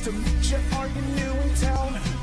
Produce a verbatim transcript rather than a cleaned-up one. to meet you. Are you new in town?